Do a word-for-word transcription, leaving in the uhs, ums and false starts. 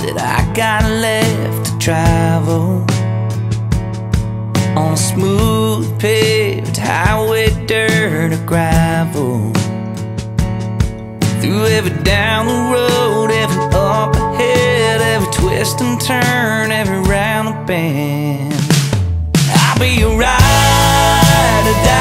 said I got left to travel on a smooth paved highway, dirt or gravel. Through every down the road, every up ahead, every twist and turn, every round and bend, I'll be your ride or die.